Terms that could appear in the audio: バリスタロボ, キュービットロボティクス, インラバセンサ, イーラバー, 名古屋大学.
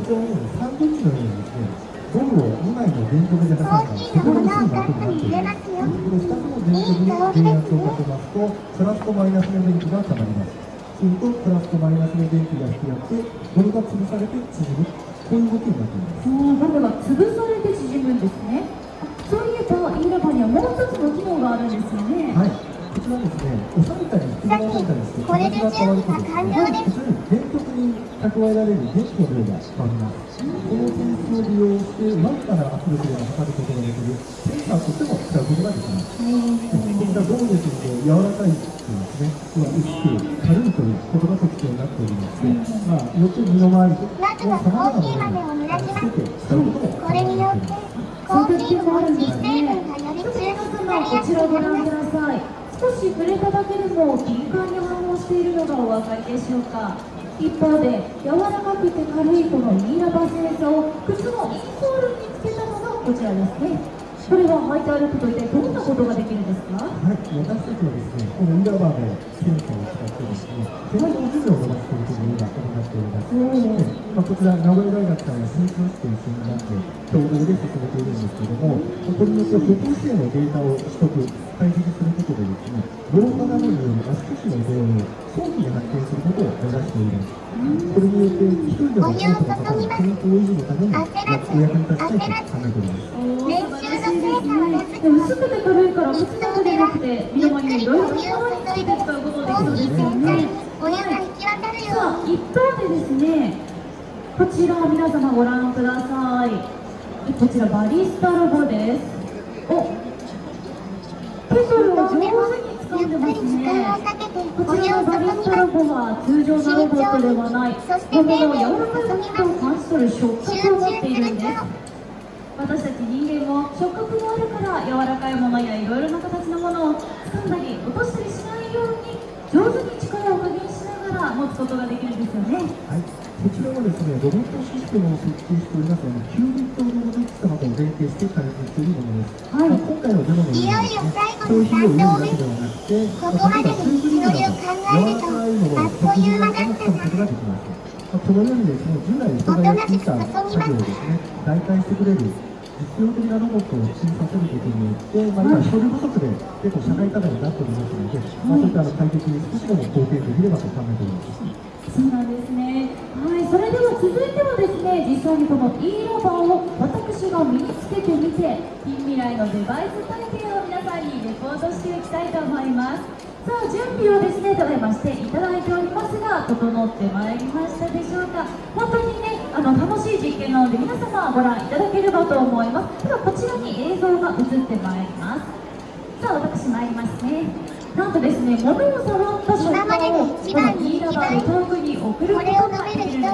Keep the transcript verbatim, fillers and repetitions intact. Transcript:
非常にサンドイッチのようにですね、ゴムをにまいの電極で挟んだ非常に薄い膜になっています。このふたつの電極に電圧をかけますと、プラスとマイナスの電気がたまります。するとプラスとマイナスの電気が引き合ってゴムが潰されて縮む、こういう動きになっています。ゴムが潰されて縮むんですね。そういえばインラボにはもう一つの機能があるんですよね。はい、こちらですね、押されたり引き回されたりして、これで準備が完了です。電極に蓄えられる電気の量が変わります。この性質を利用して、僅かな圧力で測ることができる、センサーとしても使うことができます。こちらゴムですので、柔らかいというですね、薄く軽いということが特徴になっておりますね。まあ、よく身の回りと、まずはコーヒー豆を濡らします。これによって、コーヒーの実成分がより強くなりやすくなります。少し触れただけでも敏感に反応しているのがお分かりでしょうか。一方で柔らかくて軽いこのインラバセンサを靴のインソールにつけたのがこちらですね。これは履いて歩くと一体どんなことができるんですか？はい、私たちはですね、このインラバーのセンサーを使ってですね、手前の靴を伸ばすということが行っております。今こちら名古屋大学からスイスというセンターで共同で進めているんですけども、ここによって歩行姿勢のデータを取得解析することでですね、老化などによる足腰の異常を早期に発見することを目指しています。これによって一人でも多くの方の健康維持のためにお役に立ちたいと考えております。練習の成果は薄くて軽いから靴だけでなくて、身の回りにいろいろなものについて使うことができるんですよね。さあ、一方でですね、こちら皆様ご覧ください。こちらバリスタロボです。お。ケトルを上手に使うんでますね。こちらのバリスタロボは通常のロボットではない、ゴムの柔らかい動きを感じ取る触覚を持っているんです。私たち人間も触覚があるから柔らかいものやいろいろな形のものを掴んだり落としたりしないように上手に力を加減しながら持つことができるんですよね。はい、こちらはですね、ロボットシステムを設計しておりますので、キュービットロボティクス様と連携して開発しているものです。はい、今回のデモのように商品を売るだけではなくて、ここまでに道のりを考えると、あっという間だったのです。これから先は、このようにですね、従来人がやっていた作業をですね、代替してくれる実用的なロボットを進化させることによって、まあ、今、人手不足で結構社会課題になっておりますので、まあ、そういった解決に少しでも貢献できればと考えております。そうなんですね。はい、それでは続いてはですね、実際にこの e ラバーを私が身につけてみて、近未来のデバイス体験を皆さんにレポートしていきたいと思います。さあ、準備をですね、ただいましていただいておりますが、整ってまいりましたでしょうか。本当にね、あの楽しい実験なので皆様ご覧いただければと思います。ではこちらに映像が映ってまいります。さあ、私参りますね。なんとですね、物を触った瞬間をこのイーラバーで遠くに送ることができるんです。